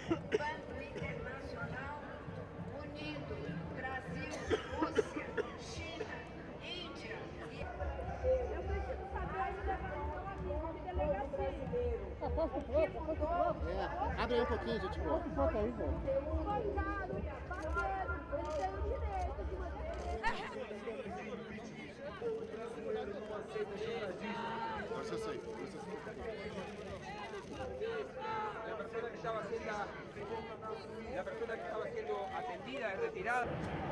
Banco Internacional, Unido, Brasil, Rússia, China, Índia. Eu preciso saber onde levar o meu amigo de delegacia. Abre aí um pouquinho, gente. Quantos votos aí, velho? Votado, parceiro, ele tem o direito de uma defesa. Agora você sai, agora você sai. La persona que estaba siendo atendida es retirada.